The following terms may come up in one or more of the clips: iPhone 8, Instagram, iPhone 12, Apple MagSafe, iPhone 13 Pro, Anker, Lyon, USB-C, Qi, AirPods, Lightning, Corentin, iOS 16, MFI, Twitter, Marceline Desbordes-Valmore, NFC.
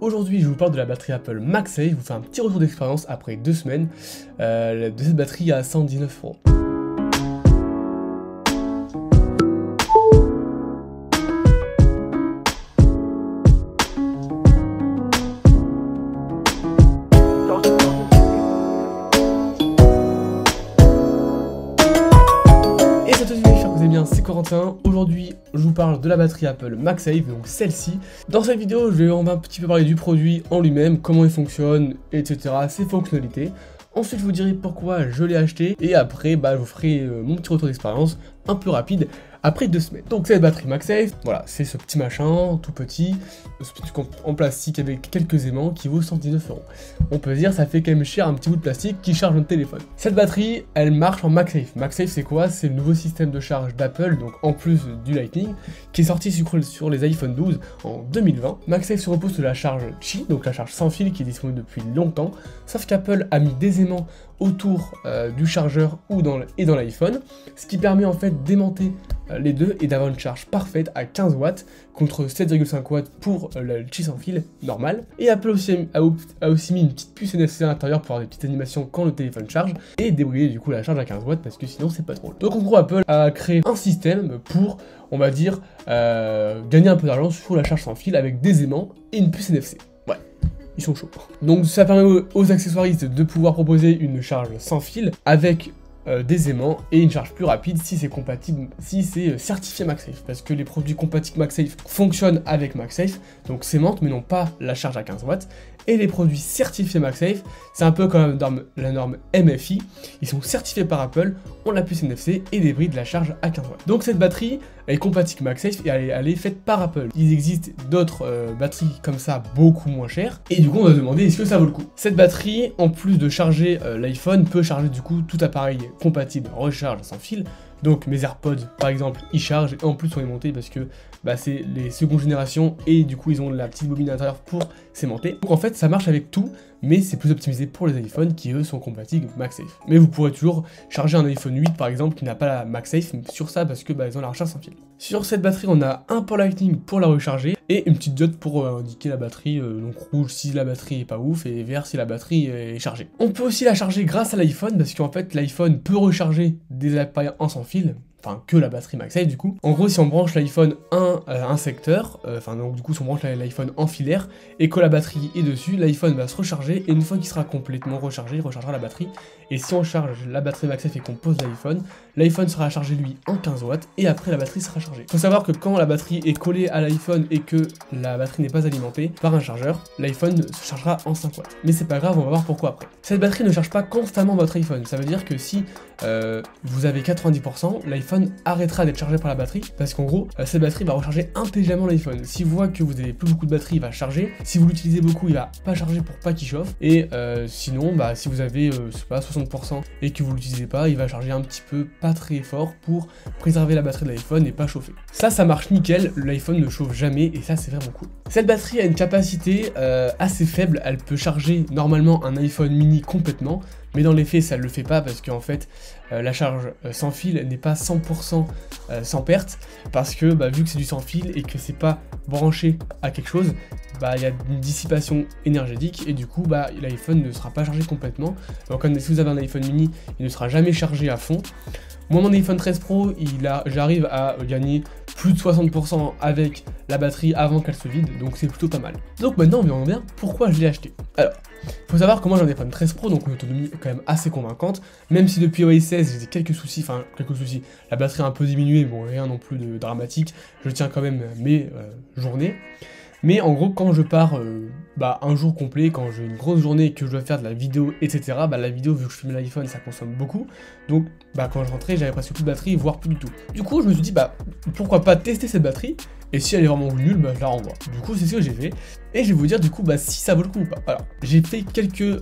Aujourd'hui, je vous parle de la batterie Apple MagSafe. Je vous fais un petit retour d'expérience après 2 semaines de cette batterie à 119 €. C'est Corentin. Aujourd'hui, je vous parle de la batterie Apple MagSafe, donc celle-ci. Dans cette vidéo, on va un petit peu parler du produit en lui-même, comment il fonctionne, etc., ses fonctionnalités. Ensuite, je vous dirai pourquoi je l'ai acheté et après, je vous ferai mon petit retour d'expérience un peu rapide après 2 semaines. Donc cette batterie MagSafe, voilà, c'est ce petit machin tout petit, ce petit compte en plastique avec quelques aimants qui vaut 119 €. On peut dire ça fait quand même cher un petit bout de plastique qui charge notre téléphone. Cette batterie, elle marche en MagSafe. MagSafe, c'est quoi? C'est le nouveau système de charge d'Apple, donc en plus du Lightning, qui est sorti sur les iPhone 12 en 2020. MagSafe se repose sur la charge Qi, donc la charge sans fil qui est disponible depuis longtemps, sauf qu'Apple a mis des aimants autour du chargeur et dans l'iPhone, ce qui permet en fait d'aimanter les deux et d'avoir une charge parfaite à 15 watts contre 7,5 watts pour le Qi sans fil normal. Et Apple aussi a aussi mis une petite puce NFC à l'intérieur pour avoir des petites animations quand le téléphone charge et débrouiller du coup la charge à 15 watts parce que sinon c'est pas drôle. Donc en gros, Apple a créé un système pour, on va dire, gagner un peu d'argent sur la charge sans fil avec des aimants et une puce NFC. Ils sont chauds. Donc ça permet aux accessoiristes de pouvoir proposer une charge sans fil avec des aimants et une charge plus rapide si c'est compatible, si c'est certifié MagSafe, parce que les produits compatibles MagSafe fonctionnent avec MagSafe, donc s'aimantent mais n'ont pas la charge à 15 watts. Et les produits certifiés MagSafe, c'est un peu comme la norme MFI, ils sont certifiés par Apple, on la puce NFC et débris de la charge à 15 watts. Donc cette batterie, elle est compatible MagSafe et elle est faite par Apple. Il existe d'autres batteries comme ça beaucoup moins chères, et du coup on va se demander est-ce que ça vaut le coup. Cette batterie, en plus de charger l'iPhone, peut charger du coup tout appareil compatible recharge sans fil. Donc mes AirPods par exemple, ils chargent et en plus on est monté parce que c'est les secondes générations et du coup ils ont la petite bobine à l'intérieur pour s'aimanter. Donc en fait ça marche avec tout, mais c'est plus optimisé pour les iPhones qui eux sont compatibles MagSafe. Mais vous pourrez toujours charger un iPhone 8 par exemple qui n'a pas la MagSafe sur ça parce que ils ont la recharge sans fil. Sur cette batterie on a un port Lightning pour la recharger et une petite diode pour indiquer la batterie, donc rouge si la batterie est pas ouf et vert si la batterie est chargée. On peut aussi la charger grâce à l'iPhone parce qu'en fait l'iPhone peut recharger des appareils en sans fil, enfin que la batterie MagSafe du coup. En gros si on branche l'iPhone à un secteur, donc du coup si on branche l'iPhone en filaire et que la batterie est dessus, l'iPhone va se recharger et une fois qu'il sera complètement rechargé, il rechargera la batterie. Et si on charge la batterie MagSafe et qu'on pose l'iPhone, l'iPhone sera chargé lui en 15 watts et après la batterie sera chargée. Faut savoir que quand la batterie est collée à l'iPhone et que la batterie n'est pas alimentée par un chargeur, l'iPhone se chargera en 5 watts. Mais c'est pas grave, on va voir pourquoi après. Cette batterie ne charge pas constamment votre iPhone, ça veut dire que si vous avez 90%, l'iPhone arrêtera d'être chargé par la batterie parce qu'en gros cette batterie va recharger intelligemment l'iPhone. S'il voit que vous n'avez plus beaucoup de batterie, il va charger. Si vous l'utilisez beaucoup, il va pas charger pour pas qu'il chauffe. Et sinon, si vous avez pas 60% et que vous l'utilisez pas, il va charger un petit peu, pas très fort, pour préserver la batterie de l'iPhone et pas chauffer. Ça marche nickel. L'iPhone ne chauffe jamais et ça c'est vraiment cool. Cette batterie a une capacité assez faible. Elle peut charger normalement un iPhone mini complètement. Mais dans les faits, ça ne le fait pas parce qu'en fait, la charge sans fil n'est pas 100% sans perte. Parce que vu que c'est du sans fil et que c'est pas branché à quelque chose, il y a une dissipation énergétique et du coup, l'iPhone ne sera pas chargé complètement. Donc, si vous avez un iPhone mini, il ne sera jamais chargé à fond. Moi, mon iPhone 13 Pro, j'arrive à gagner plus de 60% avec la batterie avant qu'elle se vide, donc c'est plutôt pas mal. Donc maintenant, on vient pourquoi je l'ai acheté. Alors, faut savoir que moi j'ai un iPhone 13 Pro, donc une autonomie est quand même assez convaincante, même si depuis iOS 16 j'ai quelques soucis, la batterie a un peu diminué, rien non plus de dramatique, je tiens quand même mes journées. Mais en gros, quand je pars un jour complet, quand j'ai une grosse journée et que je dois faire de la vidéo, etc., la vidéo, vu que je filme l'iPhone, ça consomme beaucoup. Donc, quand je rentrais, j'avais presque plus de batterie, voire plus du tout. Du coup, je me suis dit, pourquoi pas tester cette batterie? Et si elle est vraiment nulle, je la renvoie. Du coup, c'est ce que j'ai fait. Et je vais vous dire, du coup, si ça vaut le coup ou pas. Alors, j'ai fait quelques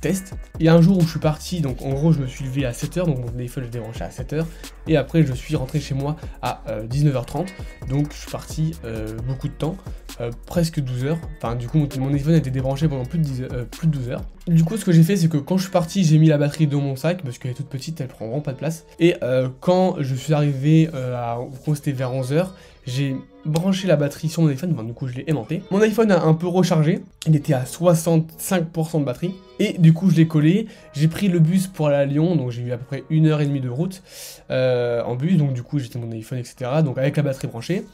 tests. Il y a un jour où je suis parti, donc en gros, je me suis levé à 7 h, donc mon téléphone, je l'ai branché à 7 h. Et après, je suis rentré chez moi à 19 h 30. Donc, je suis parti beaucoup de temps, presque 12 h. Enfin, du coup, mon téléphone a été débranché pendant plus de 12 h. Du coup, ce que j'ai fait, c'est que quand je suis parti, j'ai mis la batterie dans mon sac, parce qu'elle est toute petite, elle prend vraiment pas de place. Et quand je suis arrivé, c'était vers 11h, j'ai branché la batterie sur mon iPhone, du coup je l'ai aimanté. Mon iPhone a un peu rechargé, il était à 65% de batterie. Et du coup je l'ai collé, j'ai pris le bus pour aller à Lyon, donc j'ai eu à peu près 1h30 de route en bus. Donc du coup j'étais mon iPhone, etc. Donc avec la batterie branchée.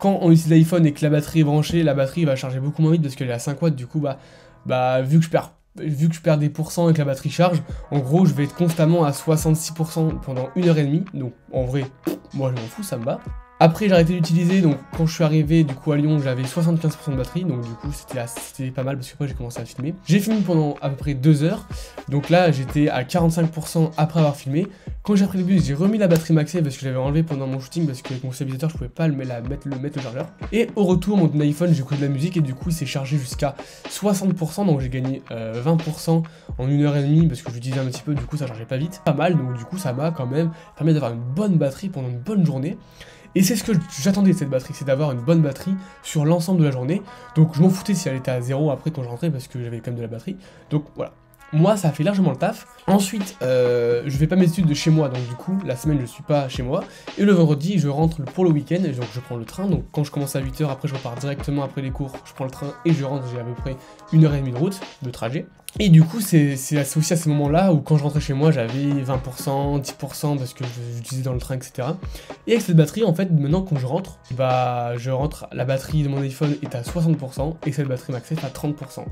Quand on utilise l'iPhone et que la batterie est branchée, la batterie va charger beaucoup moins vite parce qu'elle est à 5 watts. Du coup, vu que je perds des pourcents et que la batterie charge, en gros, je vais être constamment à 66% pendant 1h30. Donc, en vrai, moi, je m'en fous, ça me bat. Après, j'ai arrêté d'utiliser. Donc, quand je suis arrivé, du coup, à Lyon, j'avais 75% de batterie. Donc, du coup, c'était pas mal parce que après, j'ai commencé à filmer. J'ai filmé pendant à peu près 2 heures. Donc là, j'étais à 45% après avoir filmé. Quand j'ai pris le bus, j'ai remis la batterie MagSafe parce que je l'avais enlevée pendant mon shooting parce qu'avec mon stabilisateur je pouvais pas mettre au chargeur. Et au retour, mon iPhone, j'ai écouté de la musique et du coup il s'est chargé jusqu'à 60%, donc j'ai gagné 20% en 1h30 parce que je l'utilisais un petit peu, du coup ça chargeait pas vite. Pas mal, donc du coup ça m'a quand même permis d'avoir une bonne batterie pendant une bonne journée. Et c'est ce que j'attendais de cette batterie, c'est d'avoir une bonne batterie sur l'ensemble de la journée. Donc je m'en foutais si elle était à 0 après quand je rentrais parce que j'avais quand même de la batterie. Donc voilà. Moi, ça a fait largement le taf. Ensuite, je fais pas mes études de chez moi, donc du coup, la semaine, je suis pas chez moi. Et le vendredi, je rentre pour le week-end, donc je prends le train. Donc quand je commence à 8h, après je repars directement après les cours, je prends le train et je rentre, j'ai à peu près 1h30 de route, de trajet. Et du coup, c'est aussi à ces moments-là où quand je rentrais chez moi, j'avais 20%, 10% parce que j'utilisais dans le train, etc. Et avec cette batterie, en fait, maintenant quand je rentre, la batterie de mon iPhone est à 60% et cette batterie MagSafe à 30%.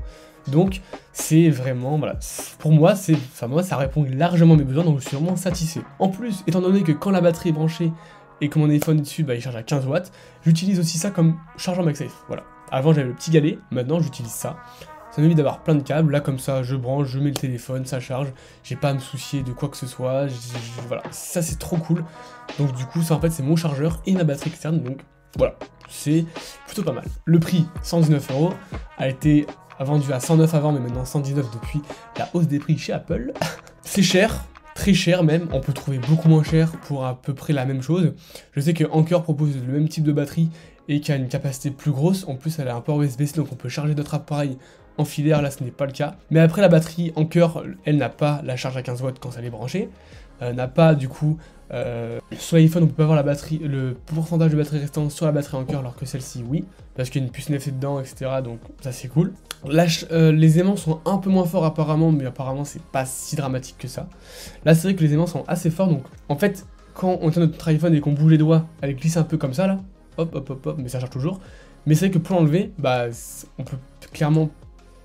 Donc c'est vraiment, voilà, pour moi, ça répond largement à mes besoins, donc je suis vraiment satisfait. En plus, étant donné que quand la batterie est branchée et que mon iPhone est dessus, il charge à 15 watts, j'utilise aussi ça comme chargeur MagSafe, voilà. Avant j'avais le petit galet, maintenant j'utilise ça. Ça m'évite d'avoir plein de câbles, là comme ça je branche, je mets le téléphone, ça charge, j'ai pas à me soucier de quoi que ce soit, voilà, ça c'est trop cool. Donc du coup ça en fait c'est mon chargeur et ma batterie externe, donc voilà, c'est plutôt pas mal. Le prix, 119 € a été vendu à 109 avant mais maintenant 119 depuis la hausse des prix chez Apple. C'est cher, très cher même, on peut trouver beaucoup moins cher pour à peu près la même chose. Je sais que Anker propose le même type de batterie et qui a une capacité plus grosse, en plus elle a un port USB-C donc on peut charger d'autres appareils en filaire, là ce n'est pas le cas. Mais après la batterie Anker, elle n'a pas la charge à 15 watts quand elle est branchée, n'a pas du coup, sur l'iPhone on peut pas avoir la batterie, le pourcentage de batterie restant sur la batterie Anker alors que celle-ci oui, parce qu'il y a une puce NFC dedans, etc. Donc ça c'est cool. Les aimants sont un peu moins forts apparemment, mais apparemment c'est pas si dramatique que ça. Là c'est vrai que les aimants sont assez forts, donc en fait quand on tient notre iPhone et qu'on bouge les doigts, elle glisse un peu comme ça là, hop hop hop hop, mais ça charge toujours. Mais c'est vrai que pour l'enlever, on peut clairement,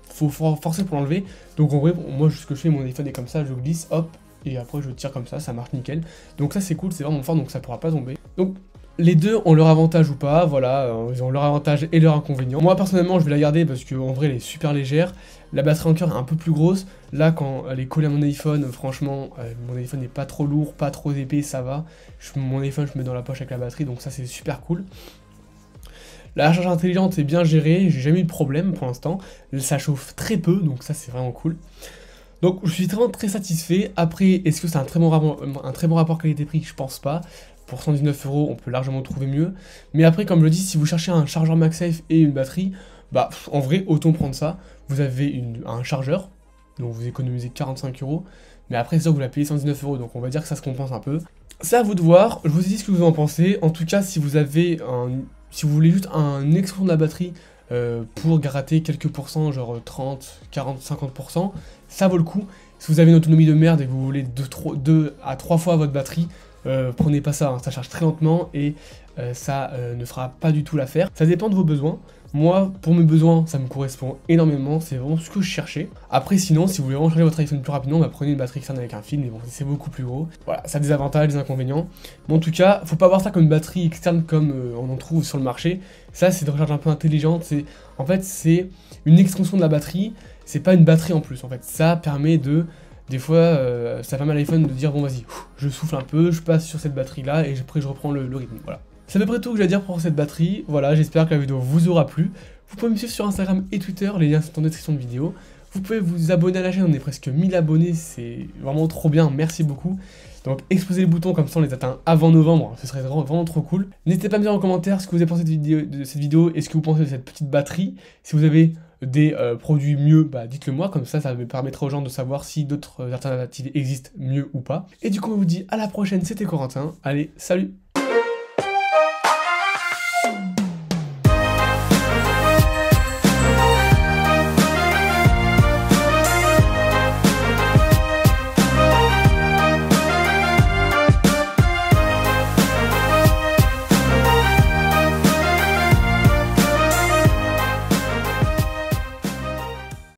faut forcer pour l'enlever. Donc en vrai, moi ce que je fais, mon iPhone est comme ça, je glisse, hop, et après je tire comme ça, ça marche nickel. Donc ça c'est cool, c'est vraiment fort, donc ça pourra pas tomber. Donc les deux ont leur avantage ou pas, voilà, ils ont leur avantage et leur inconvénient. Moi personnellement je vais la garder parce qu'en vrai elle est super légère. La batterie Anker est un peu plus grosse. Là quand elle est collée à mon iPhone, franchement mon iPhone n'est pas trop lourd, pas trop épais, ça va. Mon iPhone je mets dans la poche avec la batterie, donc ça c'est super cool. La charge intelligente est bien gérée, j'ai jamais eu de problème pour l'instant. Ça chauffe très peu, donc ça c'est vraiment cool. Donc je suis vraiment très satisfait. Après, est-ce que c'est un très bon rapport qualité-prix? Je pense pas. Pour 119 €, on peut largement trouver mieux. Mais après, comme je le dis, si vous cherchez un chargeur MagSafe et une batterie, en vrai, autant prendre ça. Vous avez un chargeur, donc vous économisez 45 €. Mais après, c'est sûr que vous la payez 119 €, donc on va dire que ça se compense un peu. C'est à vous de voir. Je vous ai dit ce que vous en pensez. En tout cas, si vous voulez juste un extension de la batterie pour gratter quelques pourcents, genre 30, 40, 50%, ça vaut le coup. Si vous avez une autonomie de merde et que vous voulez 2 à 3 fois votre batterie, prenez pas ça, hein, ça charge très lentement et ça ne fera pas du tout l'affaire. Ça dépend de vos besoins. Moi, pour mes besoins, ça me correspond énormément, c'est vraiment ce que je cherchais. Après, sinon, si vous voulez recharger votre iPhone plus rapidement, prenez une batterie externe avec un fil, mais bon, c'est beaucoup plus gros. Voilà, ça a des avantages, des inconvénients. Mais en tout cas, faut pas voir ça comme une batterie externe comme on en trouve sur le marché. Ça, c'est de recharge un peu intelligente, c'est une extension de la batterie, c'est pas une batterie en plus. En fait, ça permet de... Des fois, ça permet à l'iPhone de dire, bon vas-y, je souffle un peu, je passe sur cette batterie-là, et après je reprends le rythme, voilà. C'est à peu près tout que j'ai à dire pour cette batterie, voilà, j'espère que la vidéo vous aura plu. Vous pouvez me suivre sur Instagram et Twitter, les liens sont en description de vidéo. Vous pouvez vous abonner à la chaîne, on est presque 1000 abonnés, c'est vraiment trop bien, merci beaucoup. Donc explosez le bouton, comme ça on les atteint avant novembre, ce serait vraiment trop cool. N'hésitez pas à me dire en commentaire ce que vous avez pensé de cette vidéo et ce que vous pensez de cette petite batterie. Si vous avez des produits mieux, bah, dites-le moi, comme ça, ça me permettra aux gens de savoir si d'autres alternatives existent mieux ou pas. Et du coup, on vous dit à la prochaine, c'était Corentin. Allez, salut!